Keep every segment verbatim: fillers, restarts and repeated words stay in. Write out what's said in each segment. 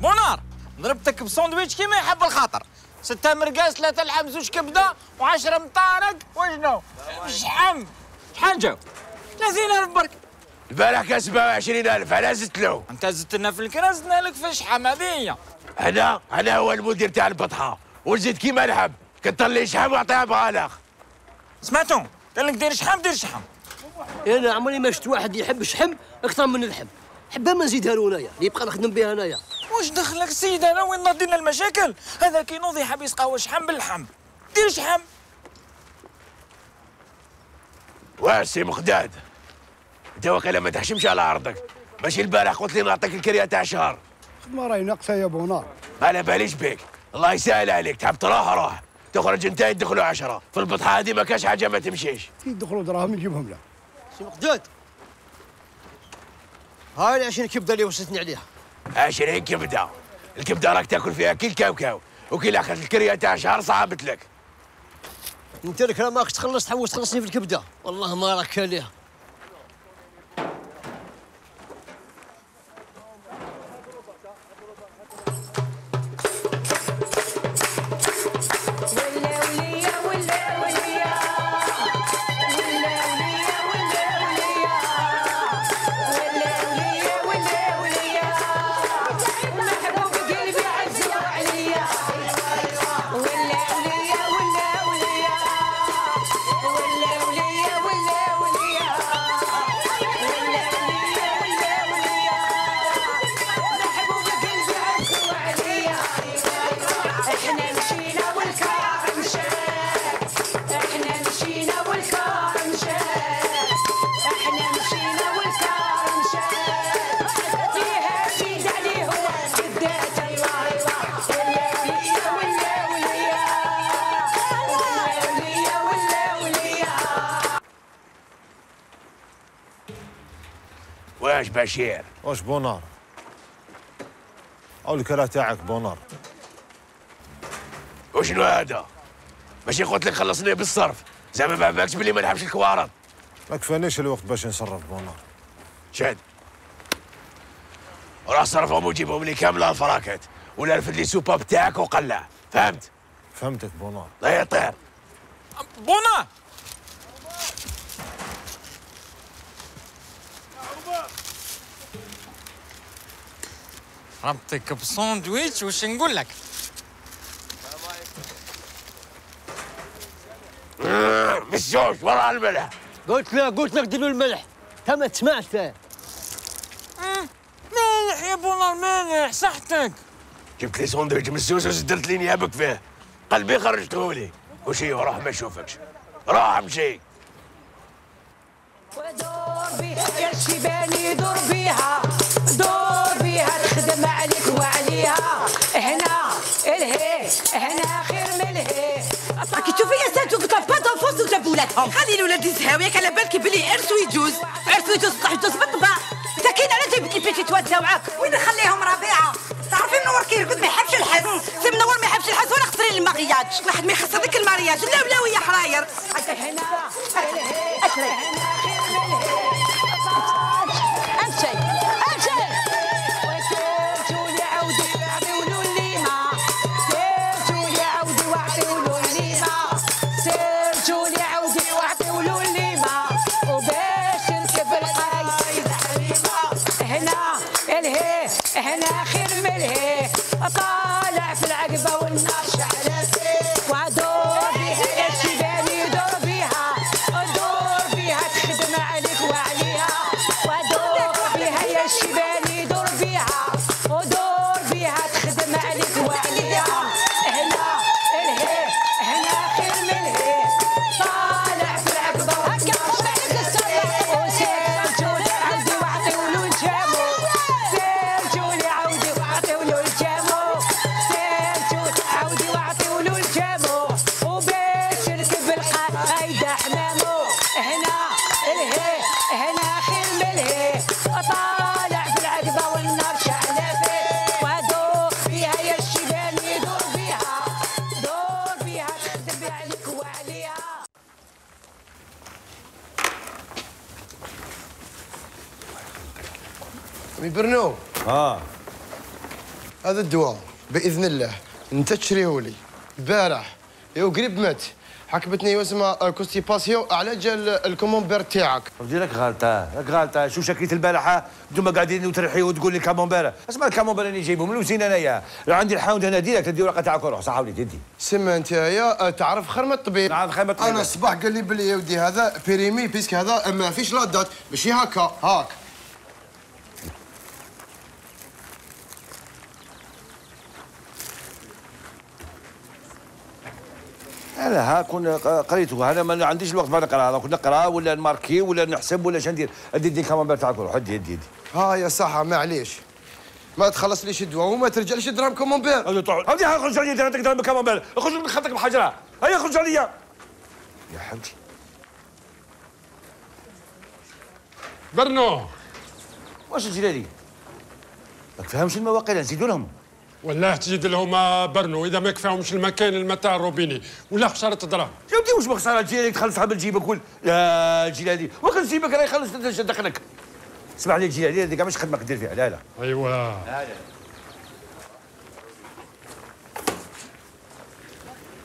منار ضربتك بساندويتش كيما يحب الخاطر، ستة مرقاس، ثلاثة لحم، زوج كبدة، وعشرة مطارق، وشنو؟ شحم شحال جاو؟ ثلاثين ألف برك. البارح كان سبعة وعشرين ألف، علاه زدت له؟ أنت زدت لنا في الكرا، زدنا لك في الشحم هذه. أنا أنا هو المدير تاع البطحة، ونزيد كيما نحب، كثر لي شحم وأعطيها بغالغ. سمعتم؟ قال لك دير شحم دير شحم. أنا عمري ما شفت واحد يحب شحم أكثر من اللحم، حبة ما نزيدها له أنايا، نبقى نخدم بها أنايا. واش دخلك السيد أنا وين ناضينا المشاكل؟ هذا كي نوضي حاب يسقاوى شحم باللحم، دير شحم. واش سي مقداد؟ انت واقيلا ما تحشمش على عرضك، ماشي البارح قلت لي نعطيك الكريه تاع شهر. خدمه راهي ناقصه يا بونار. على باليش بيك، الله يسهل عليك، تحب تروح روح، تخرج انت يدخلوا عشرة، في البطحه هذه ما كاش حاجه ما تمشيش. يدخلوا دراهم نجيبهم لها. سي مقداد. هاي العشرين كبده اللي وصلتني عليها. عشرين كبده، الكبده راك تاكل فيها كي الكاوكاو، وكي لاخذت الكريه تاع شهر صعبت لك. انت لك راه ماكش تخلص تحوس تخلصني في الكبده، والله ما راك عليها. واش بشير؟ واش بونار؟ أو الكرا تاعك بونار. وشنو هذا؟ ماشي قلت لك خلصني بالصرف، زعما ما بالكش بلي ما نحبش الكوارض. ما كفانيش الوقت باش نصرف بونار. شاد. روح صرفهم وجيبهم لي كامله الفراكات، ولا رفد لي سوباب تاعك وقلع، فهمت؟ فهمتك بونار. لا يطير. بونار! ربطك بساندويتش وش نقول لك؟ مسجوج وراء الملح. قلت له قلت لك دير له الملح، انت ما سمعت. مالح يا بونار مالح صحتك. جبت لي ساندويتش مسجوج وزدرت لي نيابك فيه، قلبي خرجته لي، وشي روح ما يشوفكش، روح امشي. ودور بيها يا شيباني دور بيها دور بيها تخدم عليك وعليها هنا الهي هنا خير من الهي. راكي تشوفي يا ساتو كتاب با دونفونس وجاب ولادهم، خلي الولاد يزهاو ياك على بالك بلي عرس ويجوز عرس ويجوز صح يجوز بالطبع. انت كاين على جايب لي بيتي تواتزاو معاك وين نخليهم ربيعه؟ تعرفي منور كي يرقد ما يحبش الحس، سي منور ما يحبش الحس ولا خسرين المغياج، واحد ما يخسر ديك المارياج لا ولا ويا حراير. عندك هنا الهي هنا هنا خير ملهي طالع في العقبه والنار شعله فيه. وادور بيها يا شيباني دور بيها دور بيها تخدم عليك وعليها. وادور بيها يا شيباني دور بيها دور بيها تخدم عليك وعليها. هنا الهي هنا خير ملهي طالع في العقبه والنار شعله فيه. وسيرجوا لي عاودوا واعطيولو الجامو سيرجوا لي عاودوا واعطيولو الجامو. الهي هنا خير ملهي اطالع في العقبه والنار شعله فيه وادور فيها يا الشبان يدور بيها دور بيها تخدم عليك وعليها. برنو اه هذا الدواء باذن الله انت تشريهولي البارح يو قريب مات حكبتني واسمها كونستيباسيون على جال الكومونبير تاعك. ودي راك غالطه راك غالطه شوف شكيت البارحه انتم قاعدين وترحيوا وتقول لي كامونبير اسمع الكامونبير اللي جايبهم لوزين انايا عندي الحاوند هنا ديريكت دي ورقه تاعك وروح صح وليدي دي سما نتايا تعرف خير من الطبيب. نعرف خير من الطبيب. انا الصباح قال لي بلي يا ودي هذا بيريمي بيسك هذا ما فيش لا دات ماشي هكا هاك. انا ها كون قريته انا ما عنديش الوقت باش نقرا كون نقرا ولا نماركي ولا نحسب ولا شندير ادي دي الكامونبير تاعك روح ادي ادي ادي ها يا صحه معليش ما تخلصليش الدواء وما ترجعليش درهم كامونبير هاودي خرج عليا درهم درهم كامونبير خرج من خطك بالحجره هيا خرج عليا يا حبيبي برنو واش الجلالي ما تفهمش المواقع نزيدو لهم والله تجد لهم برنو اذا ما كفاهمش المكان المتاع الروبيني ولا خساره دراهم. يا ودي واش بخساره تجي تخلصها من جيبك ولا لا الجلالي وكان جيبك راه يخلص دخلك. اسمح لي الجلالي هذه كاع ماش خدمه كدير فيها لا لا. ايوا. لا لا.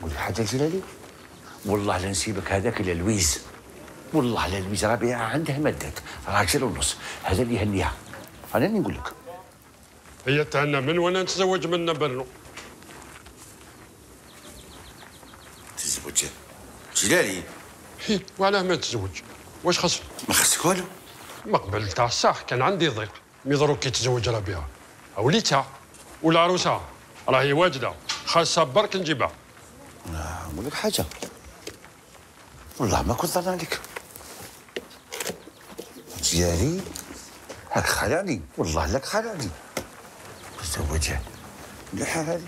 قول لي حاجه الجلالي والله لا نسيبك هذاك الا لويز والله لا لويز ربيعه عندها مادات راجل ونص هذا اللي يهنيها انا اللي نقول لك. هي تهنى من وانا نتزوج منها برنو. تزوج جلالي؟ وعلاه ما تزوج؟ واش خصك؟ ما خصك والو. ما قبل تاع الصح كان عندي ضيق، مي ضروري كي تزوج ربيعه وليتها والعروسه راهي واجده خاصها برك نجيبها. نقول لك حاجه والله ما كنت ظن عليك. جلالي راك خلعني والله لك خلعني. تزوجها مليحة هذه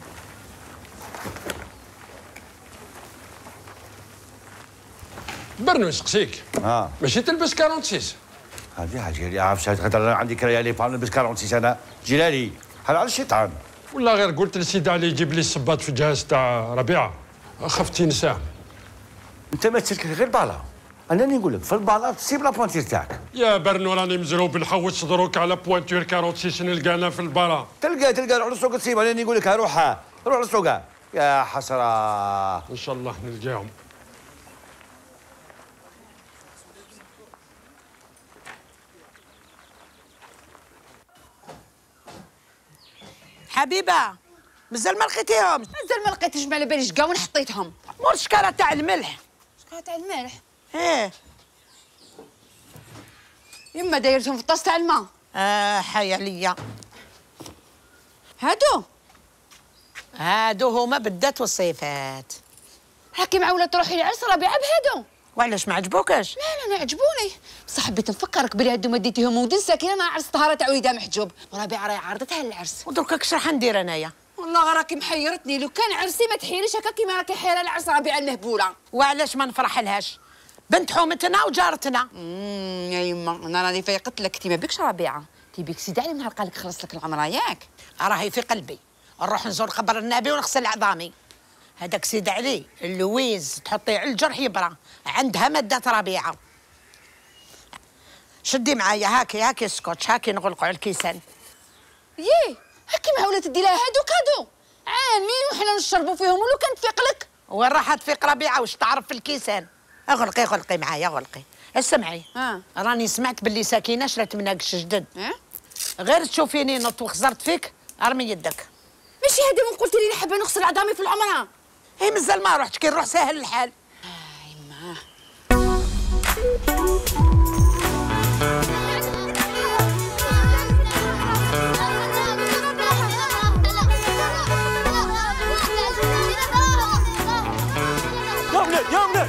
برنو يسقسيك اه ماشي تلبس ستة وأربعين هذه حاجة عارف خاطر عندي كرايا لي با نلبس ستة وأربعين انا جلالي حال على الشيطان والله غير قلت للسيد علي يجيب لي الصباط في الجهاز تاع ربيعة خفت ينساه انت ما تشركش غير بالا انا اللي نقول لك في البالا سيب لابوانتير تاعك يا برنو راني مزروب نحوس دروك على بوانتير ستة وأربعين نلقانا في البالا تلقى تلقى روح للسوق تسيبها انا اللي نقول لك روحها روح للسوق يا حسره ان شاء الله نلقاهم حبيبه مازال ما لقيتيهم مازال ما لقيتش ما على باليش كاع وين حطيتهم مور الشكاره تاع الملح شكاره تاع الملح ايه يما دايرتهم في الطاس تاع الماء اه حي عليا هادو هادو هما بالذات والصفات راكي معوله تروحي لعرس ربيعه بهادو وعلاش ما عجبوكاش لا لا عجبوني بصح حبيت نفكرك بلي هادو ما ديتيهم ودن ساكنه مع عرس طهاره تاع وليدها محجوب وربيعه راهي عرضتها للعرس ودرك كش راح ندير انايا والله راكي محيرتني لو كان عرسي ما تحيريش هكا كيما راكي حيره العرس ربيعه المهبوله وعلاش ما نفرحلهاش بنت حومتنا وجارتنا امم يا يما انا راني فايقت لك تي ما بكش ربيعه تي بك سيدي علي نهار قالك خلص لك العمره ياك راهي في قلبي نروح نزور قبر النبي ونغسل عظامي هذاك سيدي علي اللويز تحطيه على الجرح يبرى عندها ماده ربيعه شدي معايا هاكي هاكي سكوتش هاكي نغلقوا على الكيسان ييه هاكي معولة تدي لها هادو كادو عامين وحنا نشربوا فيهم ولو كان تفيق لك وين راح تفيق ربيعه واش تعرف في الكيسان اغلقي غلقي معايا غلقي اسمعي آه. راني سمعت باللي ساكينه شرات مناقش جدد آه؟ غير تشوفيني نط وخزرت فيك ارمي يدك ماشي هادي من قلت لي نحب نغسل عظامي في العمره هي مازال ما رحتش كي نروح ساهل الحال آه يما يا منى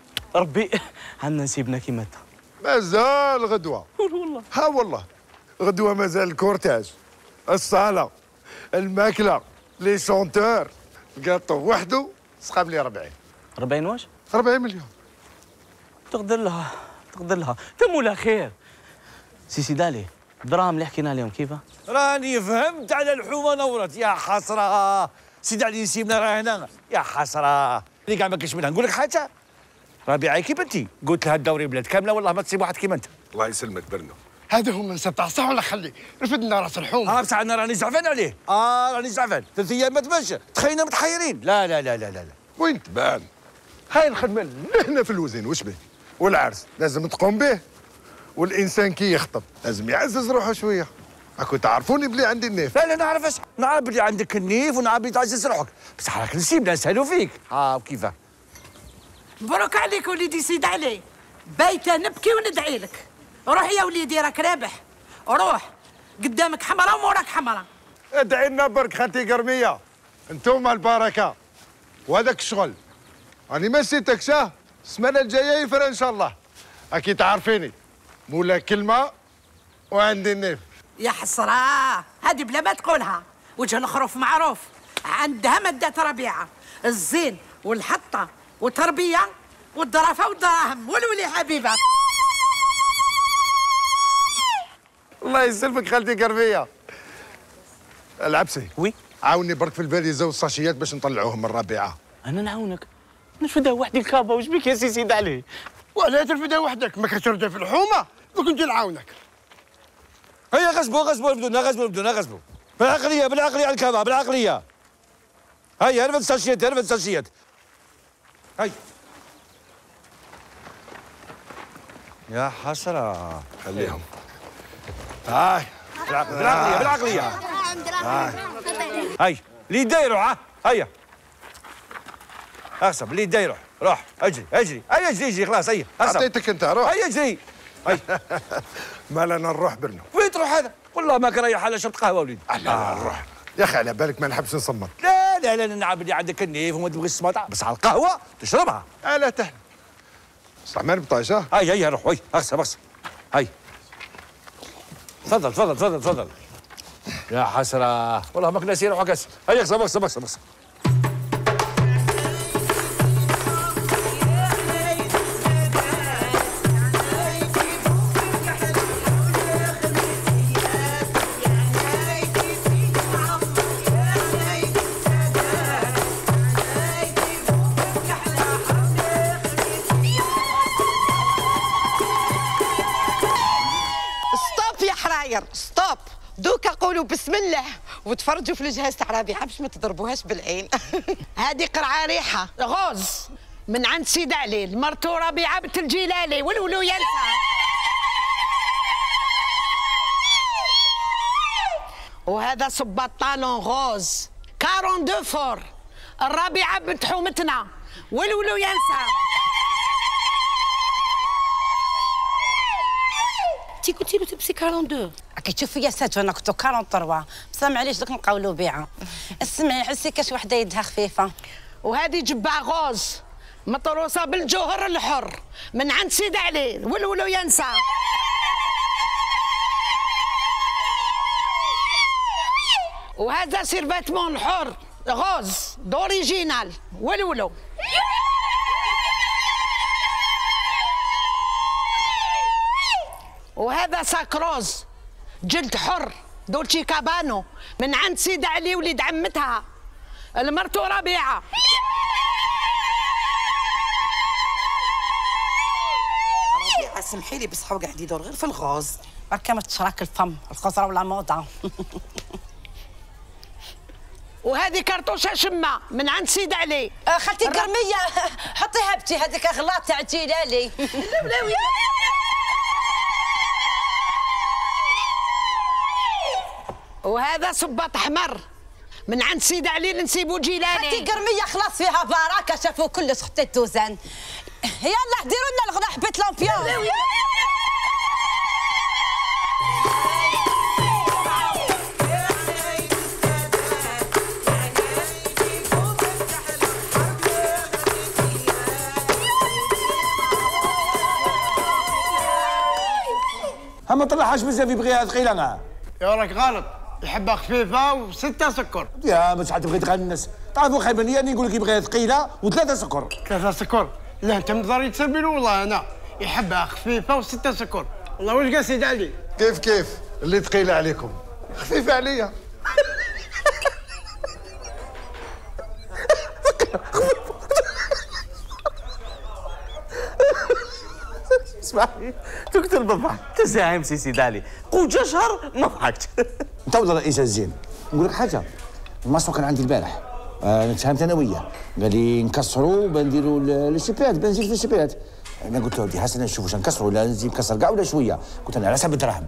ربي عندنا نسيبنا كيما انت. مازال غدوة. والله. ها والله غدوة مازال الكورتاج، الصالة، الماكلة، لي شونتور، الكاطو وحده سخاب لي ربعين. ربعين واش؟ ربعين مليون. تقدر لها تقدر لها، تم ولا خير. سي سي دالي الدراهم اللي حكينا لهم كيفاه؟ راني فهمت على الحومة نورت. يا حسرة سيدي علي نسيبنا راه هنا. يا حسرة اللي كاع ما كاينش منها. نقول لك حاجة ربيعة كيف انت قلت لها الدوري بلاد كاملة والله ما تصيب واحد كيما انت. الله يسلمك برنو. هذا هو من سبعة صح ولا خلي؟ رفدنا راس الحومة. اه بصح انا راني زعفان عليه. اه راني زعفان ثلاث ايام ما تمشى تخينا متحيرين. لا لا لا لا لا وين تبان؟ هاي الخدمة لهنا في الوزين واش به؟ والعرس لازم تقوم به، والانسان كي يخطب لازم يعزز روحه شوية. راكم تعرفوني بلي عندي النيف. لا لا نعرف اش نعرف بلي عندك النيف ونعرف بلي تعزز روحك، بصح راك نسيبنا نسهلوا فيك. اه وكيفاه؟ مبروك عليك وليدي سيد علي. بايته نبكي وندعي لك. روح يا وليدي راك رابح. روح قدامك حمراء وموراك حمراء. ادعي لنا برك خالتي قرميه. انتوما البركه وهذاك الشغل. راني ما نسيتك شاه. السمانه الجايه يفرى ان شاء الله. اكيد تعرفيني مولا كلمه وعندي النيف. يا حسره هذه بلا ما تقولها. وجه الخروف معروف عندها مادات ربيعه الزين والحطه والتربيه والدرافه والدراهم والولي حبيبه. الله يسلمك خالتي قربيه. العبسي وي عاوني برك في الفاليزه والساشيات باش نطلعوهم من الربيعه. انا نعاونك نرفدها وحدي الكابه. واش بك يا سي سيد علي؟ ولا ترفدها وحدك ما كترفدها في الحومه كنت نعاونك. هيا غصبوا غصبوا بدونا غصبوا بدونا غصبوا بالعقليه بالعقليه على الكابه بالعقليه. هيا ارفد الساشيات ارفد الساشيات. هيا يا حسره خليهم. هاي بالعقلية بالعقلية. هاي هاي اللي دايرو ها هيا اغصب اللي دايرو. روح اجري اجري هيا اجري اجري خلاص. هيا اغصب عطيتك انت روح هيا اجري. هيا مالا نروح برنو. وين تروح هذا؟ والله ما كريح على شرب قهوة وليدي. لا لا نروح يا أخي على بالك ما نحبش نصمت. لا لا لا نعرف اللي عندك النيف وما تبغيش السماطة بس على القهوة تشربها. لا تهلا بصح ما نبطاش. ها هيا هيا روح هيا اغصب اغصب هيا. تفضل تفضل تفضل تفضل. يا حسرة والله ما كنا سيروا حكاس. هيا اغصب اغصب اغصب اغصب. ستوب دوكا قولوا بسم الله وتفرجوا في الجهاز تاع ربيعه باش ما تضربوهاش بالعين. هذه قرعه ريحه غوز من عند سيد علي مرتو ربيعه بنت الجيلالي والولو يالتها. وهذا صباط طالون غوز اثنين وأربعين فور الربيعه بنت حومتنا والولو يالتها. تي كنتي تلبسي اثنين وأربعين راكي تشوفي يا ساتر انا كنت ثلاثة وأربعين بصح معليش دوك نقاولوا بيعه. اسمعي حسي كاش وحده يدها خفيفه. وهذه جبه غوز مطروسه بالجوهر الحر من عند سيد علي والولو ينسى. وهذا سيرفاتمون حر غوز دوريجينال والولو. وهذا ساكروز جلد حر دولتشي كابانو من عند سيدة علي وليد عمتها المرتو ربيعة. ربيعة سمحي لي بصح هو قاعد يدور غير في الغوز هكا ما تشراك الفم الخضرة ولا موضة. وهذه كرطوشة شمة من عند سيد علي. خالتي كرمية حطيها بتي هذيك غلاط تاع تيلالي. وهذا صباط احمر من عند سيد علي نسيبو جيلاني. خالتي قرميه خلاص فيها بركه شافوا كلش خطيت توزان. يلا ديروا لنا الغناء حبيت لامبيون. أما طلعهاش بزاف يبغيها ثقيلة معاه. يا راك غلط، يحبها خفيفة وستة سكر. يا ما شحال تبغي تغنس، تعرفوا خايب بنية أنا نقول لك يبغيها ثقيلة وثلاثة سكر. ثلاثة سكر؟ لا أنت مضاري تسبيل والله أنا، يحبها خفيفة وستة سكر. والله واش قال سيدي علي؟ كيف كيف، اللي ثقيلة عليكم، خفيفة عليا. اسمعني تقتل بالضحك تزاعم سي سيدي علي قوت شهر ما ضحكت. انت ولا رئيس الزين نقول لك حاجه، الماسو كان عندي البارح آه نتفاهمت انا وياه، قال لي نكسروا بنديروا السيبيات بنزيد في السيبيات. انا قلت له ودي حسنا نشوف واش نكسروا ولا نزيد نكسر كاع ولا شويه، قلت انا على حسب الدراهم.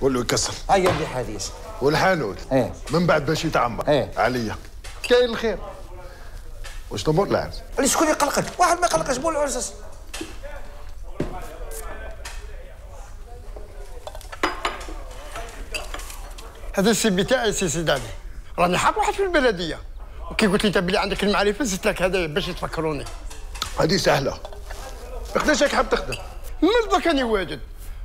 قول له يكسر هيا اللي حديث والحانوت ايه من بعد باش يتعمر ايه عليا كاين الخير. واش تمر العرس؟ شكون اللي قلقك؟ واحد ما قلقش مول العرس. هذا السيب تاعي سي سيدي علي، راني حاب واحد في البلديه، وكي قلت لي انت بلي عندك المعرفه زدت لك هذايا باش يتفكروني. هذه سهله. قداش راك حاب تخدم؟ من دوك راني واجد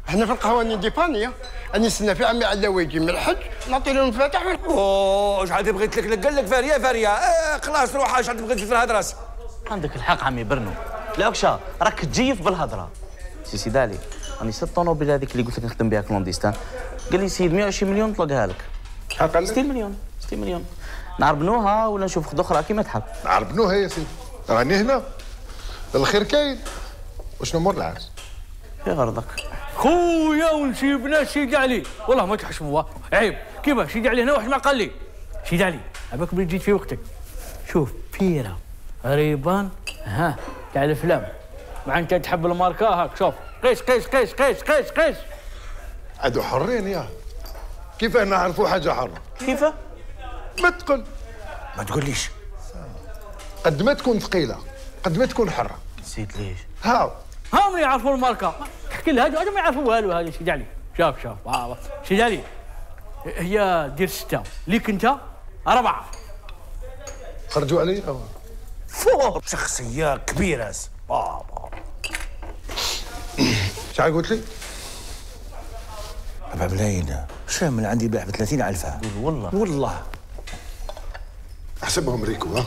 هنا في القهواني دي بانيا، راني نستنى في عمي علاوي يجي من الحج نعطي له المفاتح. اوه شحال تبغي تلكلك؟ قال لك فاريه فاريه خلاص روح شحال تبغي تفرها راسك. عندك الحق عمي برنو، لاكشا راك تجيف بالهضره. سي سيدي علي راني سيت طونوبيل هذيك اللي قلت لك نخدم بها كلونديستان، قال لي سيد مية وعشرين مليون طلقها لك. شحال قال لك؟ ستين مليون. ستين مليون نعربنوها ولا نشوف خد اخرى كيما تحب. نعربنوها يا سيدي، راني هنا الخير كاين. وشنو مور العرس؟ في غرضك خويا ونسيبنا سيدي علي، والله ما تحشموها عيب. كيما سيدي علي هنا واحد ما قال لي سيدي علي عباك بلي جيت في وقتك. شوف بيرة ريبان ها تاع الافلام مع انت تحب الماركه هاك، شوف قيس قيس قيس قيس قيس قيس. عادوا حرين يا كيف انا عرفوا حاجه حره كيف ما تقول ما تقوليش قد ما تكون ثقيله قد ما تكون حره. نسيت ليش هاو هاو ما يعرفوا الماركه تحكي لها هادو ما يعرفوا والو. هذا سيدي علي شاف شاف سيدي علي هي دير سته ليك انت اربعه خرجوا علي فور شخصيه كبيره بابا. شحال قلت لي؟ أربع ملايين شامل عندي بيع ب ثلاثين ألفا. والله والله أحسبهم ريكو ها؟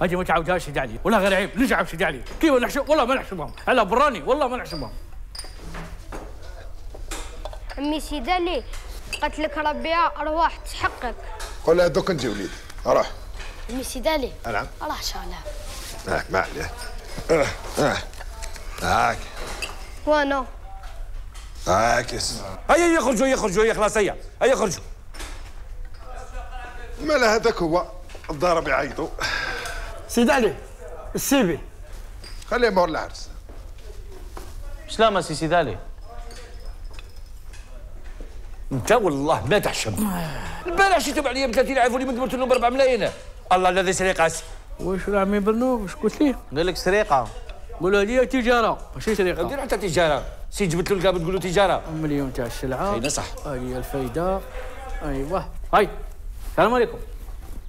هاجي ما تعاودهاش سيدي علي، والله غير عيب نرجع سيدي علي، كيف نحسب والله ما نحسبهم، على براني والله ما نحسبهم. عمي سيدي علي قالت لك ربي أرواح تحقق. قول لها دوك نجي وليدي، أروح. عمي سيدي علي. نعم. أروح شغلها. هاك ما عليه. هاك هاك. وانا عاكس. هيا يخرجوا يخرجوا هيا خلاص هيا هيا يخرجوا. مال هذاك هو الضارب يعيطوا. سيدي علي السيبي خليه مور العرس. سلامة سي سيدي علي. انت والله ما تحشم. البارح شتم عليا ب ثلاثين ألف ولي ندمرت لهم ب أربع ملايين. الله الذي سرقة. واش راه عمي برنو واش قلت ليه؟ قال لك سرقة. قولوا لي تجارة، ماشي سرقة. ندير حتى تجارة. سي جبت له القابل تقول له تجاره. مليون تاع السلعه. اي صح. هي الفايده. ايوه. هاي. السلام عليكم.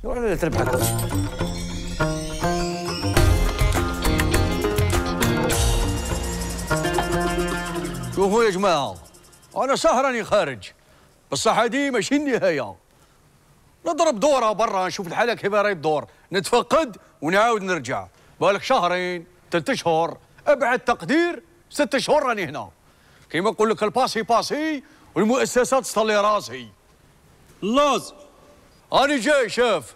روح لا تربحك. شوفوا يا جماعه، انا سهراني خارج، بصح هذه ماشي النهايه. نضرب دوره برا نشوف الحاله كيف راهي تدور، نتفقد ونعاود نرجع، بالك شهرين، ثلاث شهور، ابعد تقدير ست شهور راني هنا. كيما نقول لك الباسي باسي والمؤسسات تصلي راسي. لاز أنا جاي شاف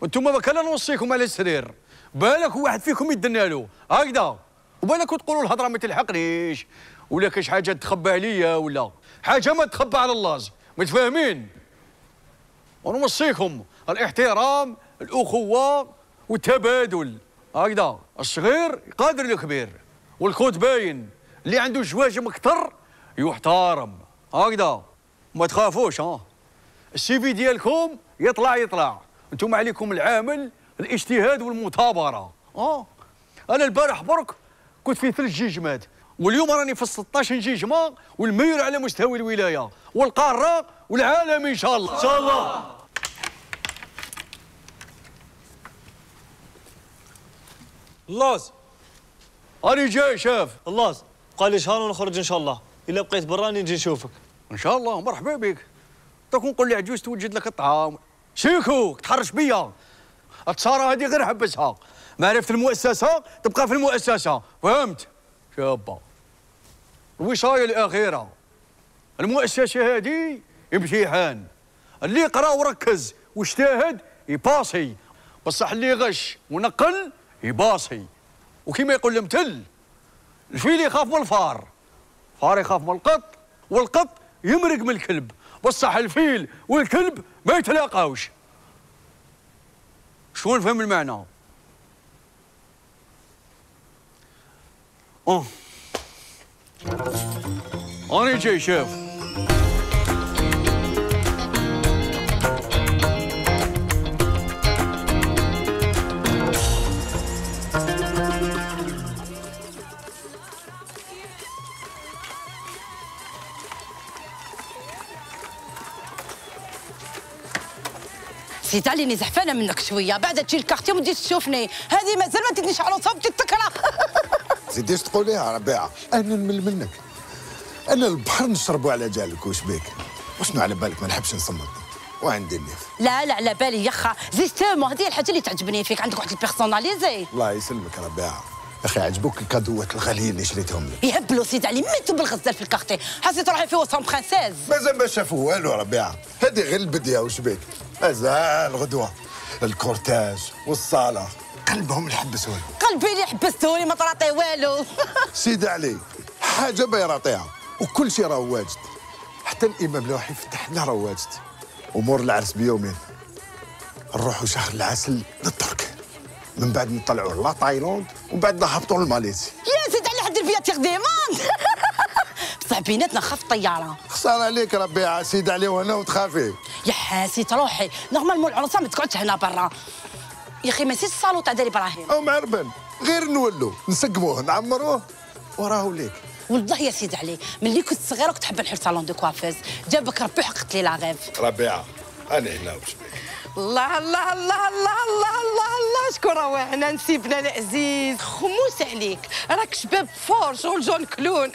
وانتم ما كان نوصيكم على السرير، بالك واحد فيكم يدنا له هكذا، وبالك تقولوا الهضره ما تلحقنيش ولا كاش حاجه تخبى عليا ولا حاجه ما تخبى على اللاز، متفاهمين؟ ونوصيكم الاحترام، الاخوه والتبادل هكذا، الصغير قادر الكبير. والكود باين اللي عنده جواجم اكثر يحترم هكذا. ما تخافوش ها، السي في ديالكم يطلع يطلع، انتم عليكم العامل الاجتهاد والمثابره. اه انا البارح برك كنت في ثلج جيجمات، واليوم راني في ستطاش جيجمه والمير على مستوى الولايه والقاره والعالم ان شاء الله. ان شاء الله. الله راني جاي شاف. الله قال لي شهر ونخرج ان شاء الله. إلا بقيت براني نجي نشوفك. إن شاء الله مرحبا بك. دوك نقول لعجوز توجد لك الطعام. شيكو تحرش بيا. التصارى هذه غير حبسها. معرفة المؤسسة تبقى في المؤسسة، فهمت؟ شابة. الوصاية الأخيرة. المؤسسة هذه امتحان. اللي يقرا وركز واجتهد يباصي، بصح اللي غش ونقل يباصي. وكما يقول المثل، الفيل يخاف من الفار، الفار يخاف من القط، والقط يمرق من الكلب، بصح الفيل والكلب ما يتلاقاوش. شكون فهم المعنى؟ اه أنا جاي شاف زيد عليني زحفانه منك شويه، بعد تجي الكارتي وتجي تشوفني، هذه مازال ما تدنيش على صوبتي تكره. زيديش تقوليها ربيعه، انا نمل منك. انا البحر نشربو على جالك وش بيك؟ وشنو على بالك ما نحبش نصمت وعندي النيف؟ لا لا على بالي يخا، زيستومون هذه الحاجه اللي تعجبني فيك، عندك واحد البيرسوناليزي. الله يسلمك ربيعه. اخي عجبوك الكادوات الغاليين اللي شريتهم لي؟ يهبلوا سيد علي ماتوا بالغزال في الكارتي، حاسي تروحي فيه وسام برانسيز. مازال ما شافوا والو ربيعه، هذه غير البديه وش بيك؟ مازال غدوه الكورتاج والصاله قلبهم اللي حبسهولي. قلبي اللي حبستهولي ما تراطي والو. سيدي علي حاجه ما يراطيها وكل شيء راه واجد، حتى الامام اللي راح يفتح لنا راه واجد. امور العرس بيومين نروحوا شهر العسل للترك، من بعد نطلعوا لا تايلاند ومن بعد نهبطوا لماليزيا. يا سيدي علي حد البيات تخديمون. بصح بيناتنا نخاف الطياره. خساره عليك ربيعه، سيدي علي وهنا وتخافي. يا حاسي تروحي نورمالمون العروسه ما تقعدش هنا برا. يا اخي ماشي الصالون تاع دار ابراهيم. او معربن غير نولو نسقموه نعمروه وراهو ليك. والله يا سيدي علي ملي كنت صغيره كنت حابه نحل صالون دو كوافيز، جابك ربي وحققت لي لا غيف. ربيعه انا هنا واش بك. الله الله الله الله الله الله الله شكون راهو هنا؟ نسيبنا العزيز خموس عليك، راك شباب فور شغل جون كلون.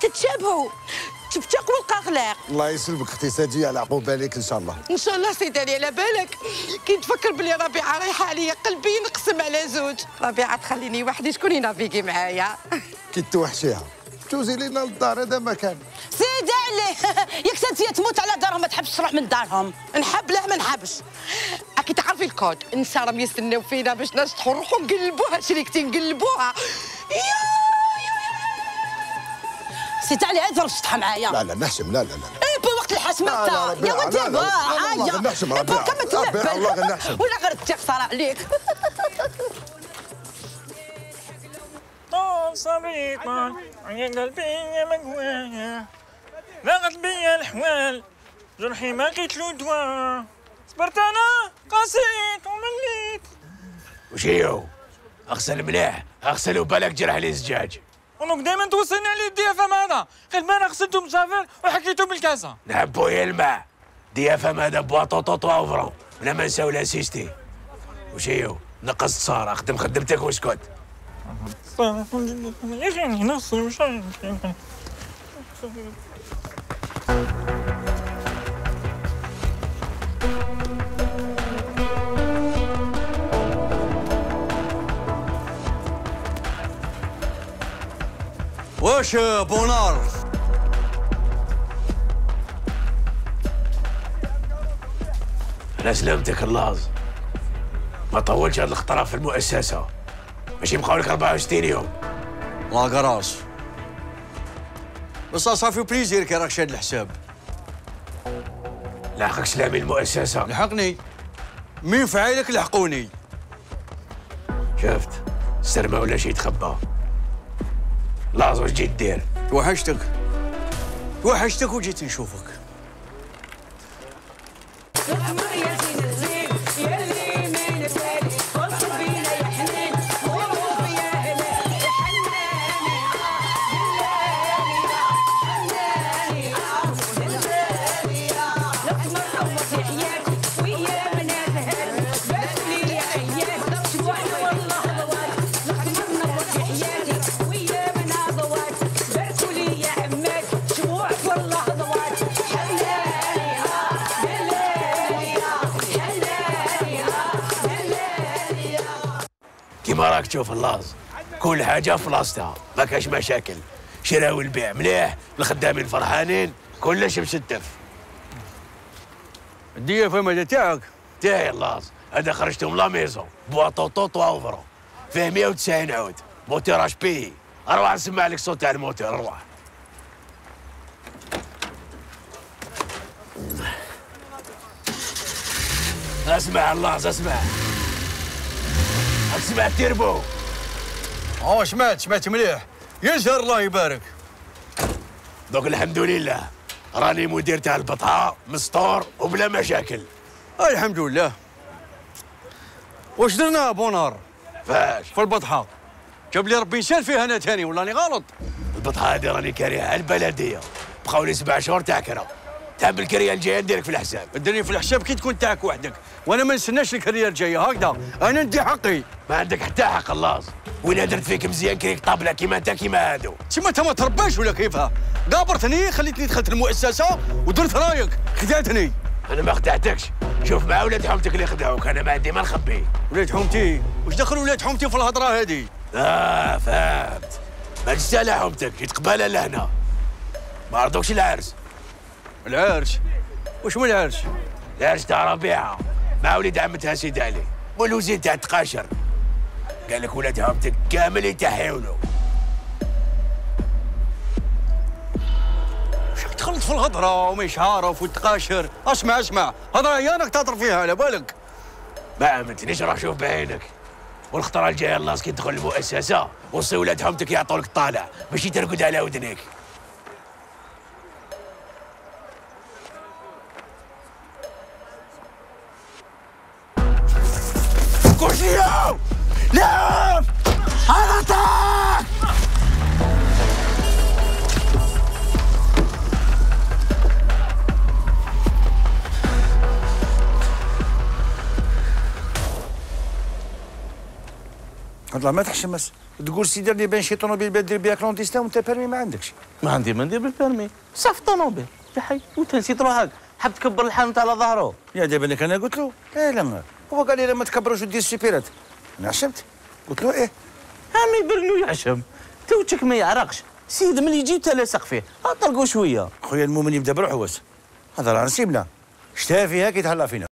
تتشابهوا تفتق والقغلاق. الله يسلمك اختي ساجيه، على عقوب بالك ان شاء الله. ان شاء الله سيدي علي، على بالك كي نفكر بلي ربيعه رايحه عليا قلبي نقسم على زوج. ربيعه تخليني وحدي شكون ينافيكي معايا؟ كي توحشيها توزي لينا للدار، هذا مكان. سيدي علي ياك سادية تموت على دارهم ما تحبش تروح من دارهم. نحب لا ما نحبش، راكي تعرفي الكود، النساء راهم يستناو فينا باش نشطحو نروحو نقلبوها شريكتي نقلبوها. سيدي علي عاد شطحه معايا. لا لا نحشم، لا لا لا اي بو وقت الحشمه تاع يا ودي با هيا نحشم ربيعه ولا غير تخسر عليك. صديقة عن قلبي يا مقوايا، ضاقت بيا الحوال جرحي ما لقيت له دوا، صبرت انا قاسيت ومليت. وشيو اغسل مليح، اغسل وبالك جرح لي زجاج. ونوك دايما توصلني على الديافام هذا، خير ما انا غسلته مسافر وحكيته بالكاسه. نحبو يا الماء، ديافام هذا بواطو طوطو اوفرو، بلا ما نساو لا سيستي. وشيو نقص صار خدم خدمتك واسكت. صافي يجيني نص مش عارف. واش بونار على سلامتك اللاز، ما طولش هاد الخطره في المؤسسه باش يبقاو لك أربعة وستين يوم. لا كراس بصح صافي بليزير كي راك شاد الحساب. لحقك سلامي المؤسسة. لحقني مين فعايلك لحقوني. شفت سرما ولا شي يتخبى. لاز واش جيت دير؟ توحشتك توحشتك وجيت نشوفك. تشوف اللاز، كل حاجة في لاصتها، ما كاش مشاكل، شراء والبيع مليح، الخدامين فرحانين، كلش مستف. الدية فما هذا تاعك؟ تاعي اللاز، هذا خرجتهم لا ميزون، بوا طوطوط وأوفرو، فيه مية وتسعين عود، موتيراج بيهي، أروح نسمع لك صوت تاع الموتير، أروح. اسمع اللاز اسمع. اسمع التيربو. أوه سمعت سمعت مليح. يزهر الله يبارك. دوك الحمد لله راني مدير تاع البطحة مسطور وبلا مشاكل. الحمد لله. واش درنا بونار؟ فاش؟ في البطحة. جاب لي ربي يسال فيها أنا ثاني ولاني غلط. البطحة هذه راني كاريها على البلدية. بقاو لي سبع شهور تاع كرا. تحب الكريه الجايه نديرك في الحساب. نديرني في الحساب كي تكون تاعك وحدك، وانا ما نستناش الكريه الجايه هكذا، انا ندي حقي. ما عندك حتى حق اللاز، وين درت فيك مزيان كريك طابله كيما انت كيما هادو. تما انت ما ترباش ولا كيفها؟ دابرتني خليتني دخلت المؤسسه ودرت رايك، خدعتني. انا ما خدعتكش، شوف مع ولاد حومتك اللي خدعوك، انا ما عندي ما نخبي. ولاد حومتي؟ واش دخل ولاد حومتي في الهضره هذه؟ اه فهمت، ما تستاهل حومتك، يتقبلها لهنا. ما عرضوكش العرس. العرس؟ واش هو العرس؟ العرس تاع ربيعه مع وليد عمتها سيدي علي والوزير تاع تقاشر، قال لك ولاد عمتك كامل يتحيوا له. واش تخلط في الهضره ومش عارف وتقاشر؟ اسمع اسمع، هضره هي راك تهضر فيها على بالك. ما عملتنيش، راح شوف بعينك. والخطره الجايه الله كي تدخل المؤسسه وصي ولاد عمتك يعطولك الطالع باش ترقد على ودنيك. كوشيو لف على طاق. والله ما تحشمس تقول سي دير لي بين شي طونوبيل بدير بها كلونديستان وانت بيرمي ما عندكش. ما عندي ما ندير بالبيرمي، صافي طونوبيل تحي وانت نسيت روحك، حاب تكبر الحال نتاع على ظهره. يا دابا اللي انا قلت له لا لا، هو قال لي لما تكبروش ودير السيبيرات. انا عشمت، قلت له ايه. عمي برنو يعشم، توتشك ما يعرقش، سيد ملي يجي تا لاصق فيه، اطلقوا شويه. خويا المؤمن يبدا بروحه واس، هذا راه نسيبنا، شتا فيها كي تهلا فينا.